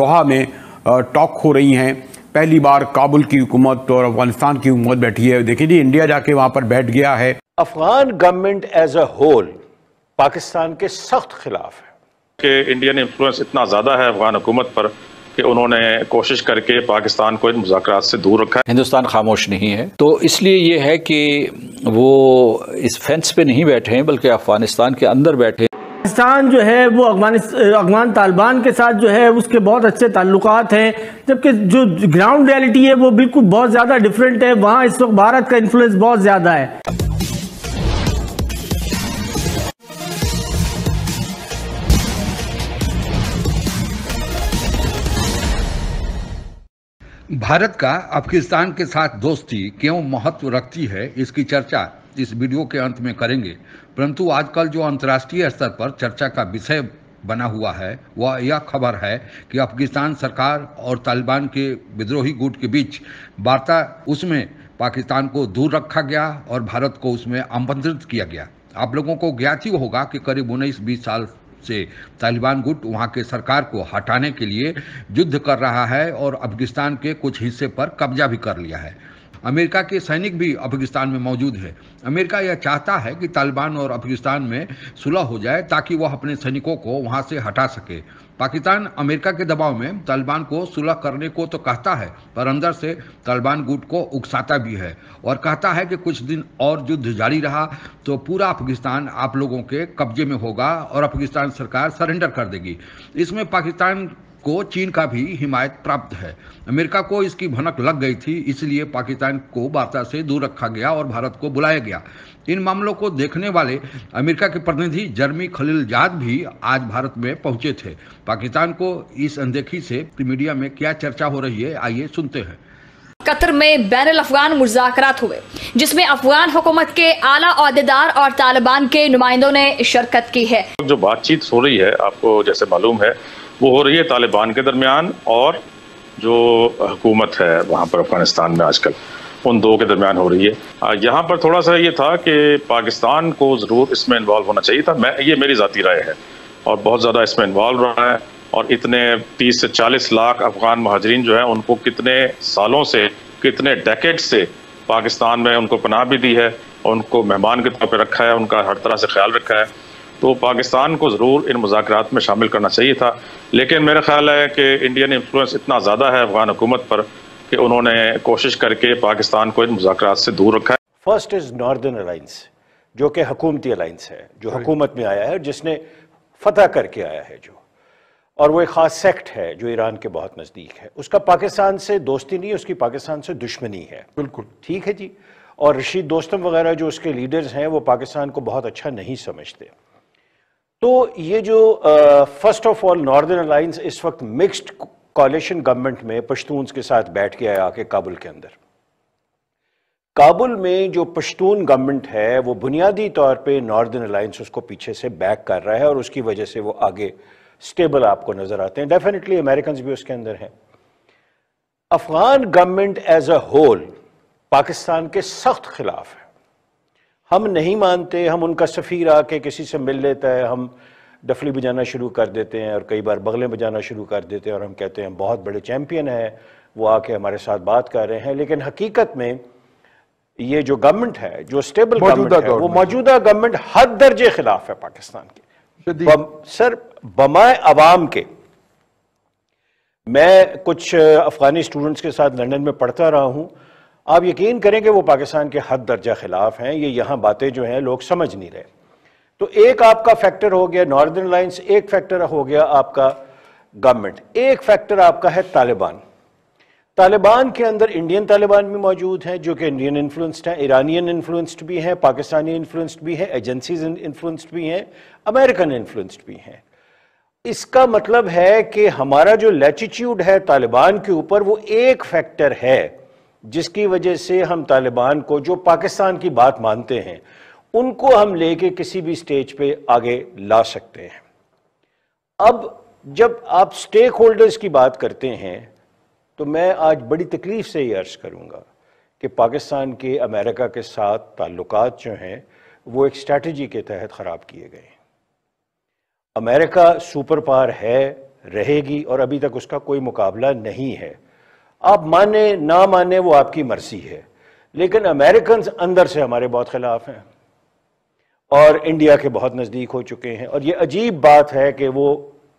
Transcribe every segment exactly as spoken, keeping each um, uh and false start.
दोहा में टॉक हो रही हैं। पहली बार काबुल की हुकूमत और अफगानिस्तान की हुकूमत बैठी है। देखिए जी, इंडिया जाके वहाँ पर बैठ गया है। Afghan government as a whole Pakistan के सख्त खिलाफ है कि इंडियन इन्फ्लुएंस इतना ज़्यादा है अफगान हुकूमत पर कि उन्होंने कोशिश करके पाकिस्तान को इन मुज़ाकरात से दूर रखा है। हिंदुस्तान खामोश नहीं है, तो इसलिए यह है कि वो इस फेंस पे नहीं बैठे हैं बल्कि अफगानिस्तान के अंदर बैठे। पाकिस्तान जो है वो अफगान तालिबान के साथ जो है उसके बहुत अच्छे ताल्लुकात हैं, जबकि जो ग्राउंड रियलिटी है वो बिल्कुल बहुत ज़्यादा डिफरेंट है। वहाँ इस वक्त भारत का इन्फ्लुएंस बहुत ज़्यादा है। भारत का अफगानिस्तान के साथ दोस्ती क्यों महत्व रखती है, इसकी चर्चा इस वीडियो के अंत में करेंगे। परंतु आजकल जो अंतर्राष्ट्रीय स्तर पर चर्चा का विषय बना हुआ है वह यह खबर है कि अफगानिस्तान सरकार और तालिबान के विद्रोही गुट के बीच वार्ता, उसमें पाकिस्तान को दूर रखा गया और भारत को उसमें आमंत्रित किया गया। आप लोगों को ज्ञात ही होगा कि करीब उन्नीस बीस साल से तालिबान गुट वहां के सरकार को हटाने के लिए युद्ध कर रहा है और अफगानिस्तान के कुछ हिस्से पर कब्जा भी कर लिया है। अमेरिका के सैनिक भी अफगानिस्तान में मौजूद है। अमेरिका यह चाहता है कि तालिबान और अफगानिस्तान में सुलह हो जाए ताकि वह अपने सैनिकों को वहां से हटा सके। पाकिस्तान अमेरिका के दबाव में तालिबान को सुलह करने को तो कहता है, पर अंदर से तालिबान गुट को उकसाता भी है और कहता है कि कुछ दिन और युद्ध जारी रहा तो पूरा अफगानिस्तान आप लोगों के कब्जे में होगा और अफगानिस्तान सरकार सरेंडर कर देगी। इसमें पाकिस्तान को चीन का भी हिमायत प्राप्त है। अमेरिका को इसकी भनक लग गई थी, इसलिए पाकिस्तान को वार्ता से दूर रखा गया और भारत को बुलाया गया। इन मामलों को देखने वाले अमेरिका के प्रतिनिधि जर्मी खलीलजाद भी आज भारत में पहुंचे थे। पाकिस्तान को इस अनदेखी से मीडिया में क्या चर्चा हो रही है, आइए सुनते हैं। कतर में बैनुल अफगान मुज़ाकरात हुए जिसमें अफगान हुकूमत के आला ओहदेदार और तालिबान के नुमाइंदों ने शिरकत की है। जो बातचीत हो रही है आपको जैसे मालूम है वो हो रही है तालिबान के दरमियान और जो हुकूमत है वहाँ पर अफगानिस्तान में आजकल, उन दो के दरमियान हो रही है। यहाँ पर थोड़ा सा ये था कि पाकिस्तान को ज़रूर इसमें इन्वॉल्व होना चाहिए था। मैं ये मेरी ज़ाती राय है और बहुत ज़्यादा इसमें इन्वॉल्व रहा है। और इतने तीस से चालीस लाख अफगान महाजरीन जो है उनको कितने सालों से, कितने डेकेड से पाकिस्तान में उनको पनाह भी दी है, उनको मेहमान के तौर पर रखा है, उनका हर तरह से ख्याल रखा है। तो पाकिस्तान को ज़रूर इन मुज़ाकरात में शामिल करना चाहिए था। लेकिन मेरा ख्याल है कि इंडियन इन्फ्लुएंस इतना ज़्यादा है अफगान हुकूमत पर कि उन्होंने कोशिश करके पाकिस्तान को इन मुज़ाकरात से दूर रखा है। फर्स्ट इज़ नॉर्दर्न अलाइंस जो कि हुकूमती अलाइंस है, जो हुकूमत में आया है, जिसने फतह करके आया है जो, और वो एक ख़ास सेक्ट है जो ईरान के बहुत नज़दीक है। उसका पाकिस्तान से दोस्ती नहीं है, उसकी पाकिस्तान से दुश्मनी है। बिल्कुल ठीक है जी। और रशीद दोस्तम वगैरह जो उसके लीडर्स हैं वो पाकिस्तान को बहुत अच्छा नहीं समझते। तो ये जो first of all northern alliance इस वक्त मिक्स्ड कोलिशन गवर्नमेंट में पश्तून्स के साथ बैठ के आया आके काबुल के अंदर। काबुल में जो पश्तून गवर्नमेंट है वो बुनियादी तौर पे नॉर्दर्न अलाइंस उसको पीछे से बैक कर रहा है और उसकी वजह से वो आगे स्टेबल आपको नजर आते हैं। डेफिनेटली अमेरिकन भी उसके अंदर हैं। Afghan government as a whole Pakistan के सख्त खिलाफ है। हम नहीं मानते, हम उनका सफ़ीर आके किसी से मिल लेता है, हम डफली बजाना शुरू कर देते हैं और कई बार बगलें बजाना शुरू कर देते हैं और हम कहते हैं हम बहुत बड़े चैम्पियन हैं, वो आके हमारे साथ बात कर रहे हैं। लेकिन हकीकत में ये जो गवर्नमेंट है, जो स्टेबल गवर्नमेंट है, वो मौजूदा गवर्नमेंट हर दर्जे खिलाफ है पाकिस्तान के। बम, सर बमाए अवाम के। मैं कुछ अफगानी स्टूडेंट्स के साथ लंदन में पढ़ता रहा हूँ। आप यकीन करें कि वो पाकिस्तान के हद दर्जा खिलाफ हैं। ये यहाँ बातें जो हैं लोग समझ नहीं रहे। तो एक आपका फैक्टर हो गया नॉर्दर्न अलायंस, एक फैक्टर हो गया आपका गवर्नमेंट, एक फैक्टर आपका है तालिबान। तालिबान के अंदर इंडियन तालिबान भी मौजूद हैं जो कि इंडियन इन्फ्लुएंस्ड हैं, ईरानियन इन्फ्लुएंस्ड भी हैं, पाकिस्तानी इन्फ्लुएंस्ड भी हैं, एजेंसीज इन्फ्लुएंस्ड भी हैं, अमेरिकन इन्फ्लुएंस्ड भी हैं। इसका मतलब है कि हमारा जो लैटिट्यूड है तालिबान के ऊपर वो एक फैक्टर है जिसकी वजह से हम तालिबान को, जो पाकिस्तान की बात मानते हैं, उनको हम लेके किसी भी स्टेज पे आगे ला सकते हैं। अब जब आप स्टेक होल्डर्स की बात करते हैं तो मैं आज बड़ी तकलीफ से ये अर्ज़ करूँगा कि पाकिस्तान के अमेरिका के साथ ताल्लुकात जो हैं वो एक स्ट्रैटेजी के तहत ख़राब किए गए हैं। अमेरिका सुपर पावर है, रहेगी और अभी तक उसका कोई मुकाबला नहीं है। आप माने ना माने वो आपकी मर्जी है, लेकिन अमेरिकन अंदर से हमारे बहुत खिलाफ हैं और इंडिया के बहुत नज़दीक हो चुके हैं। और ये अजीब बात है कि वो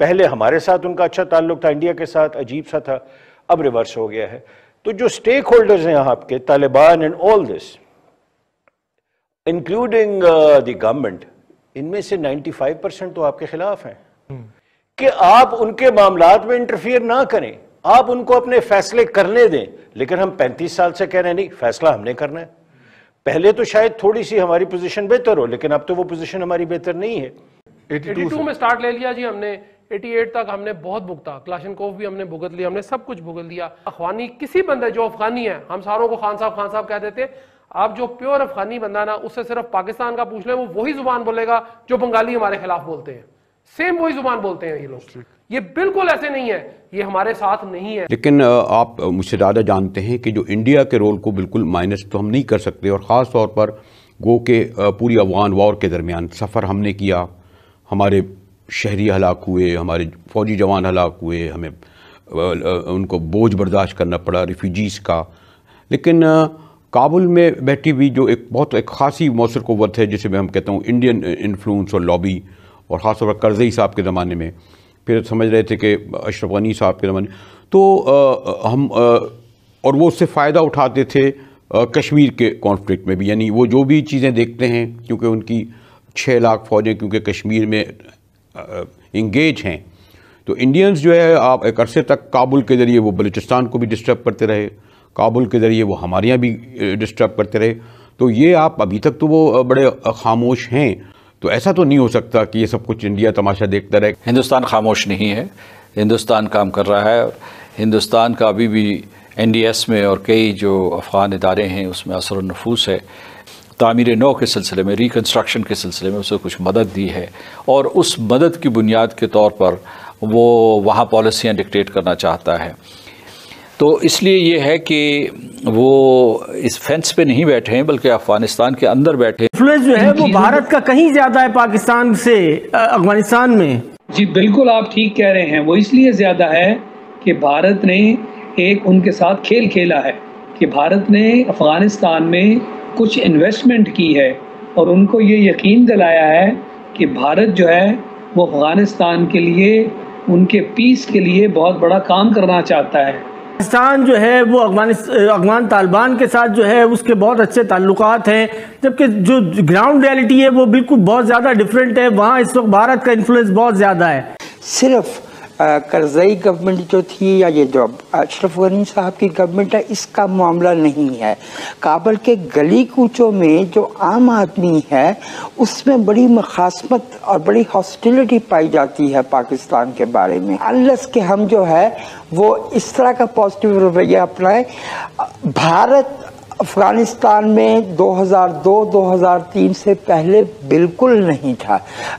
पहले हमारे साथ उनका अच्छा ताल्लुक था, इंडिया के साथ अजीब सा था, अब रिवर्स हो गया है। तो जो स्टेक होल्डर्स हैं आपके Taliban and all this including the government, इनमें से पचानवे परसेंट तो आपके खिलाफ हैं कि आप उनके मामलात में इंटरफियर ना करें, आप उनको अपने फैसले करने दें। लेकिन हम पैंतीस साल से कह रहे हैं नहीं, फैसला हमने करना है। पहले तो शायद थोड़ी सी हमारी पोजीशन बेहतर हो, लेकिन अब तो वो पोजीशन हमारी बेहतर नहीं है। बयासी में स्टार्ट ले लिया जी हमने, अठासी तक हमने बहुत भुगता, क्लाशनकोफ भी हमने भुगत लिया, हमने सब कुछ भुगत लिया। अफगानी किसी बंदा जो अफगानी है, हम सारों को खान साहब खान साहब कह देते, आप जो प्योर अफगानी बंदा ना उससे सिर्फ पाकिस्तान का पूछ ले, वो वही जुबान बोलेगा जो बंगाली हमारे खिलाफ बोलते हैं, सेम वही जुबान बोलते हैं ये लोग। ये बिल्कुल ऐसे नहीं है, ये हमारे साथ नहीं है। लेकिन आप मुझसे ज़्यादा जानते हैं कि जो इंडिया के रोल को बिल्कुल माइनस तो हम नहीं कर सकते, और ख़ास तौर पर गो के पूरी अफगान वॉर के दरमियान सफ़र हमने किया, हमारे शहरी हलाक हुए, हमारे फौजी जवान हलाक हुए, हमें उनको बोझ बर्दाश्त करना पड़ा रिफ्यूजीज़ का। लेकिन काबुल में बैठी हुई जो एक बहुत एक खासी मौसर क़ुव्वत है, जिसे मैं हम कहता हूँ इंडियन इन्फ्लुएंस और लॉबी, और ख़ास तौर पर करज़ई साहब के ज़माने में, फिर समझ रहे थे कि अशरफ गनी साहब के ज़माने, तो आ, हम आ, और वो उससे फ़ायदा उठाते थे आ, कश्मीर के कॉन्फ्लिक्ट में भी। यानी वो जो भी चीज़ें देखते हैं, क्योंकि उनकी छः लाख फ़ौजें क्योंकि कश्मीर में इंगेज हैं, तो इंडियंस जो है आप एक अरसे तक काबुल के ज़रिए वो बलूचिस्तान को भी डिस्टर्ब करते रहे, काबुल के ज़रिए वो हमारे यहाँ भी डिस्टर्ब करते रहे। तो ये आप अभी तक तो वो बड़े खामोश हैं, तो ऐसा तो नहीं हो सकता कि ये सब कुछ इंडिया तमाशा देखता रहे। हिंदुस्तान खामोश नहीं है, हिंदुस्तान काम कर रहा है। और हिंदुस्तान का अभी भी एन डी एस में और कई जो अफ़गान इदारे हैं उसमें असर नफूस है। तामीर नौ के सिलसिले में, रिकन्स्ट्रक्शन के सिलसिले में उसको कुछ मदद दी है, और उस मदद की बुनियाद के तौर पर वो वहाँ पॉलिसियाँ डिक्टेट करना चाहता है। तो इसलिए ये है कि वो इस फेंस पे नहीं बैठे हैं, बल्कि अफगानिस्तान के अंदर बैठे हैं। इन्फ्लुएंस जो है वो भारत का कहीं ज़्यादा है पाकिस्तान से अफगानिस्तान में। जी बिल्कुल आप ठीक कह रहे हैं, वो इसलिए ज़्यादा है कि भारत ने एक उनके साथ खेल खेला है, कि भारत ने अफगानिस्तान में कुछ इन्वेस्टमेंट की है और उनको ये यकीन दिलाया है कि भारत जो है वो अफगानिस्तान के लिए, उनके पीस के लिए बहुत बड़ा काम करना चाहता है। पाकिस्तान जो है वो अफगान तालिबान के साथ जो है उसके बहुत अच्छे ताल्लुकात हैं, जबकि जो ग्राउंड रियलिटी है वो बिल्कुल बहुत ज़्यादा डिफरेंट है। वहाँ इस वक्त भारत का इन्फ्लुएंस बहुत ज़्यादा है। सिर्फ करज़ई गवर्नमेंट जो थी या ये जो अशरफ गनी साहब की गवर्नमेंट है, इसका मामला नहीं है। काबुल के गली कूचों में जो आम आदमी है उसमें बड़ी मखासमत और बड़ी हॉस्टिलिटी पाई जाती है पाकिस्तान के बारे में। अनलेस के हम जो है वो इस तरह का पॉजिटिव रवैया अपनाएं। भारत अफगानिस्तान में दो हज़ार दो दो हज़ार तीन से पहले बिल्कुल नहीं था।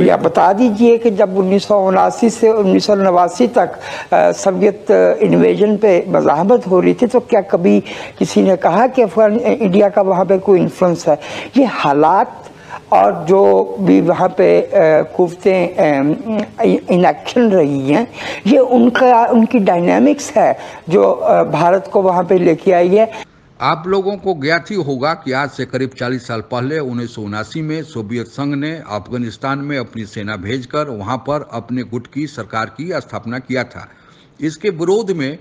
या बता दीजिए कि जब उन्नीस सौ उनासी से उन्नीस सौ नवासी तक सोवियत इन्वेजन पे मज़ाहमत हो रही थी, तो क्या कभी किसी ने कहा कि अफगान इंडिया का वहाँ पे कोई इन्फ्लुएंस है? ये हालात और जो भी वहाँ पे कुवतें इनएक्शन रही हैं, ये उनका उनकी डायनामिक्स है जो भारत को वहाँ पे लेके आई है। आप लोगों को ज्ञात ही होगा कि आज से करीब चालीस साल पहले उन्नीस सौ उनासी में सोवियत संघ ने अफगानिस्तान में अपनी सेना भेजकर वहां पर अपने गुट की सरकार की स्थापना किया था। इसके विरोध में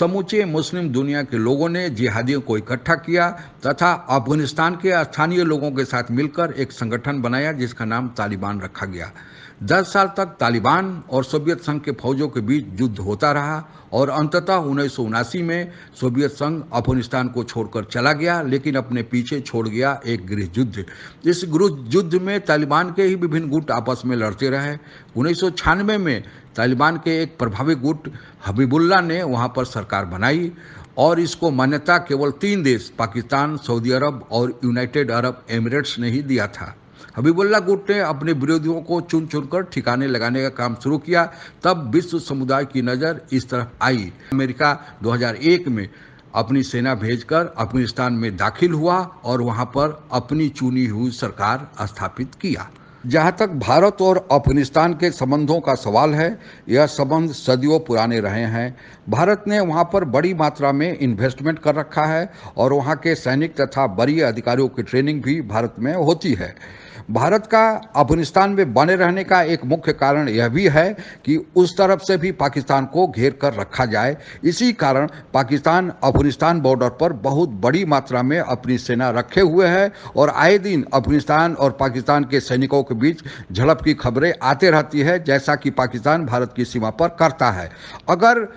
समूचे मुस्लिम दुनिया के लोगों ने जिहादियों को इकट्ठा किया तथा अफगानिस्तान के स्थानीय लोगों के साथ मिलकर एक संगठन बनाया जिसका नाम तालिबान रखा गया। दस साल तक तालिबान और सोवियत संघ के फौजों के बीच युद्ध होता रहा और अंततः उन्नीस सौ उनासी में सोवियत संघ अफगानिस्तान को छोड़कर चला गया, लेकिन अपने पीछे छोड़ गया एक गृह युद्ध। इस गृह युद्ध में तालिबान के ही विभिन्न गुट आपस में लड़ते रहे। उन्नीस सौ छियानवे में तालिबान के एक प्रभावी गुट हबीबुल्ला ने वहाँ पर सरकार बनाई और इसको मान्यता केवल तीन देश पाकिस्तान, सऊदी अरब और यूनाइटेड अरब एमिरेट्स ने ही दिया था। हबीबुल्ला गुट ने अपने विरोधियों को चुन चुनकर ठिकाने लगाने का काम शुरू किया। तब विश्व समुदाय की नज़र इस तरफ आई। अमेरिका दो हज़ार एक में अपनी सेना भेजकर अफगानिस्तान में दाखिल हुआ और वहाँ पर अपनी चुनी हुई सरकार स्थापित किया। जहाँ तक भारत और अफगानिस्तान के संबंधों का सवाल है, यह संबंध सदियों पुराने रहे हैं। भारत ने वहाँ पर बड़ी मात्रा में इन्वेस्टमेंट कर रखा है और वहाँ के सैनिक तथा वरीय अधिकारियों की ट्रेनिंग भी भारत में होती है। भारत का अफगानिस्तान में बने रहने का एक मुख्य कारण यह भी है कि उस तरफ से भी पाकिस्तान को घेर कर रखा जाए। इसी कारण पाकिस्तान अफगानिस्तान बॉर्डर पर बहुत बड़ी मात्रा में अपनी सेना रखे हुए है और आए दिन अफगानिस्तान और पाकिस्तान के सैनिकों के बीच झड़प की खबरें आते रहती है, जैसा कि पाकिस्तान भारत की सीमा पर करता है। अगर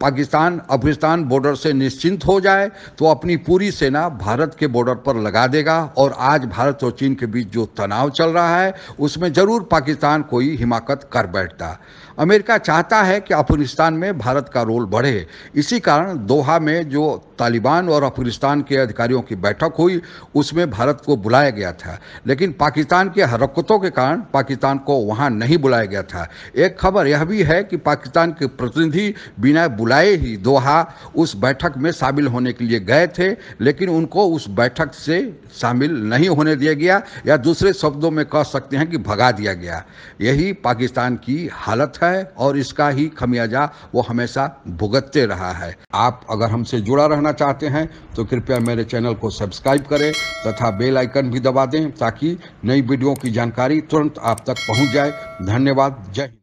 पाकिस्तान अफगानिस्तान बॉर्डर से निश्चिंत हो जाए तो अपनी पूरी सेना भारत के बॉर्डर पर लगा देगा और आज भारत और चीन के बीच जो तनाव चल रहा है उसमें ज़रूर पाकिस्तान कोई हिमाकत कर बैठता। अमेरिका चाहता है कि अफगानिस्तान में भारत का रोल बढ़े। इसी कारण दोहा में जो तालिबान और अफगानिस्तान के अधिकारियों की बैठक हुई उसमें भारत को बुलाया गया था, लेकिन पाकिस्तान के हरकतों के कारण पाकिस्तान को वहाँ नहीं बुलाया गया था। एक खबर यह भी है कि पाकिस्तान के प्रतिनिधि बिना बुलाए ही दोहा उस बैठक में शामिल होने के लिए गए थे, लेकिन उनको उस बैठक से शामिल नहीं होने दिया गया, या दूसरे शब्दों में कह सकते हैं कि भगा दिया गया। यही पाकिस्तान की हालत है और इसका ही खमियाजा वो हमेशा भुगतते रहा है। आप अगर हमसे जुड़ा रहना चाहते हैं तो कृपया मेरे चैनल को सब्सक्राइब करें तथा बेल आइकन भी दबा दें ताकि नई वीडियो की जानकारी तुरंत आप तक पहुँच जाए। धन्यवाद। जय हिंद।